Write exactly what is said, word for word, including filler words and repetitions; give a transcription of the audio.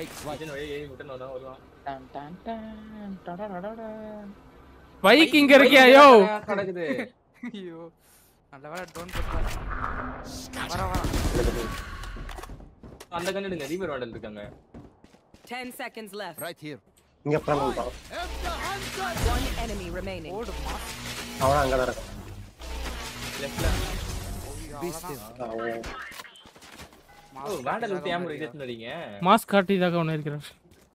take flight. Tan tan tan. Da da da da. Bike inga irukya yo. Kadakudhu. Ayyo. Nallavara don't put. Vara vara. Andha ganna edunga. Reaver vandal irukanga. ten seconds left. Right here. Inga pranam pa. One enemy remaining. Avara anga da irukku. Left la. Beast is down. Oh, vandal uthi ammo eduthu nadinga. Mask katti daga one irukra.